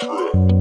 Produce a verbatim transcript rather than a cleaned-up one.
trip.